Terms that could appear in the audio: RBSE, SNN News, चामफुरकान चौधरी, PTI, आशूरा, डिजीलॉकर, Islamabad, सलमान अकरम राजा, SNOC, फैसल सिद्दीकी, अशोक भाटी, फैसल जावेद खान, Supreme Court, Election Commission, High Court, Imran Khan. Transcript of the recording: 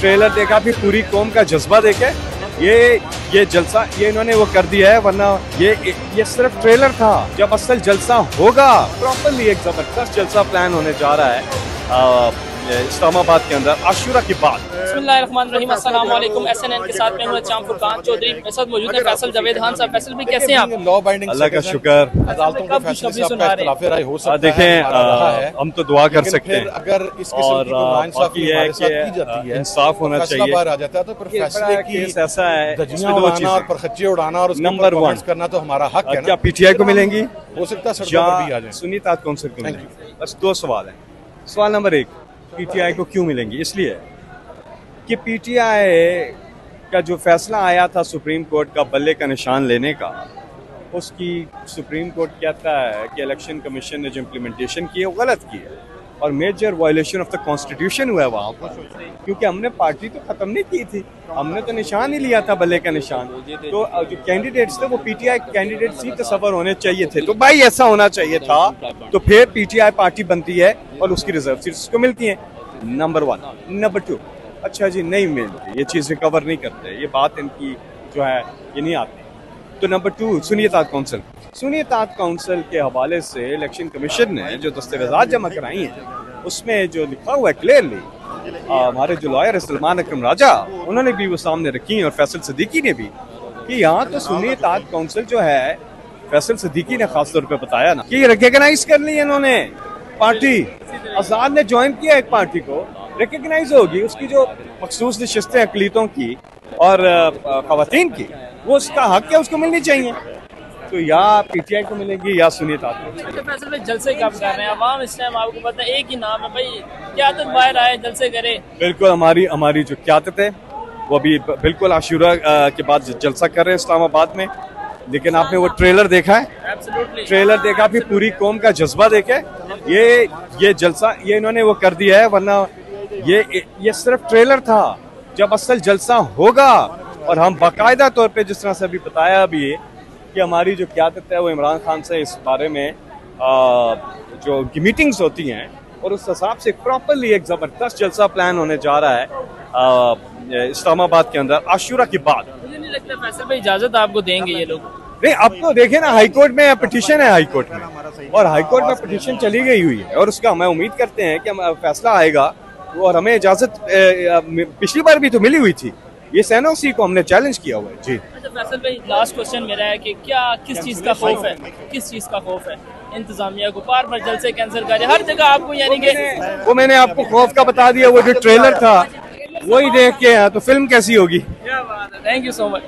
Trailer देखा, फिर पूरी कौम का जज्बा देखे ये जलसा ये इन्होंने वो कर दिया है, वरना ये सिर्फ ट्रेलर था। जब असल जलसा होगा प्रॉपरली, एक जबरदस्त जलसा प्लान होने जा रहा है इस्लामाबाद के अंदर आशूरा की बात। बिस्मिल्लाहिर्रहमानिर्रहीम, अस्सलामुअलैकुम। SNN के साथ में हूं चामफुरकान चौधरी, मेरे साथ मौजूद है फैसल जावेद खान साहब। फैसल भी कैसे हैं आप? अल्लाह का शुक्र। अदालतों को फैसले से आपका खिलाफ राय हो सकता है, देखें हम तो दुआ कर सकते हैं। अगर इस किस्म की नाइंसाफी हमारे साथ की जाती है, इंसाफ होना चाहिए, बार आ जाता है तो फिर फैसले की ऐसा है जिसमें दो चीजें और परखच्चे उड़ाना और उसका परफॉर्मेंस करना तो हमारा हक है ना। क्या PTI को मिलेंगी? हो सकता है सड़कों पर भी आ जाए। सुन्नी ताज काउंसिल को मिलेंगी। बस दो सवाल है। सवाल नंबर 1, PTI को क्यों मिलेंगी? इसलिए कि PTI का जो फैसला आया था सुप्रीम कोर्ट का बल्ले का निशान लेने का, उसकी सुप्रीम कोर्ट कहता है कि इलेक्शन कमीशन ने जो इम्प्लीमेंटेशन की है वो गलत की है और major violation of the constitution हुआ है वहाँ पर, क्योंकि हमने पार्टी तो ख़त्म नहीं की थी, हमने तो निशान ही लिया था बल्ले का निशान। तो जो कैंडिडेट्स थे वो PTI कैंडिडेट्स ही तस्वर होने चाहिए थे। तो भाई ऐसा होना चाहिए था, तो फिर PTI पार्टी बनती है और उसकी रिजर्व सीट्स उसको मिलती हैं। नंबर 1। नंबर 2, अच्छा जी नहीं मिलती, ये चीज़ रिकवर नहीं करते, ये बात इनकी जो है ये नहीं आती। तो नंबर 2, सुन्नी ताज काउंसिल के हवाले से इलेक्शन कमीशन ने जो दस्तावेजात जमा कराई हैं उसमें जो लिखा हुआ है क्लियरली, हमारे जो लॉयर सलमान अकरम राजा उन्होंने भी वो सामने रखी और फैसल सिद्दीकी ने भी, कि यहाँ तो सुन्नी ताज काउंसिल जो है, फैसल सिद्दीकी ने खास तौर पे बताया ना कि रिकग्नाइज कर ली इन्होंने पार्टी, आजाद ने ज्वाइन किया एक पार्टी को, रिकग्नाइज होगी उसकी जो मखसूस नशस्तें अकलीतों की और खवातीन की, वो उसका हक है, उसको मिलनी चाहिए। तो या PTI को मिलेगी या सुन्नी ताज काउंसिल। जलसे काम कर रहे हैं अवाम इस टाइम, आपको पता है एक ही नाम है भाई, क्यादत बाहर आए जलसे करे। बिल्कुल हमारी जो क्यादत है वो अभी बिल्कुल आशूरा के बाद जलसा कर रहे हैं इस्लामाबाद में, लेकिन आपने वो ट्रेलर देखा है, ट्रेलर देखा, फिर पूरी कौम का जज्बा देखे ये जलसा ये इन्होंने वो कर दिया है, वरना ये सिर्फ ट्रेलर था। जब असल जलसा होगा और हम बाकायदा तौर पे जिस तरह से अभी बताया भी है कि हमारी जो क्यादत है वो इमरान खान से इस बारे में जो उनकी मीटिंग्स होती हैं और उस हिसाब से प्रॉपरली एक ज़बरदस्त जलसा प्लान होने जा रहा है इस्लामाबाद के अंदर आशूरा की बात। मुझे नहीं लगता फैसल भाई इजाज़त आपको देंगे ये लोग। नहीं, आपको देखे ना, हाई कोर्ट में पिटीशन है, हाई कोर्ट में, और हाई कोर्ट में पिटीशन चली गई हुई है और उसका हमें उम्मीद करते हैं कि फैसला आएगा और हमें इजाज़त पिछली बार भी तो मिली हुई थी, ये SNOC को हमने चैलेंज किया हुआ है। जी अच्छा फैसल भाई, लास्ट क्वेश्चन मेरा है कि किस चीज़ का खौफ है इंतजामिया को? बार बार जलसे कैंसिल कर हर जगह आपको, यानी कि वो मैंने आपको खौफ का बता दिया, वो जो ट्रेलर था वही देख के, तो फिल्म कैसी होगी? Thank you so much.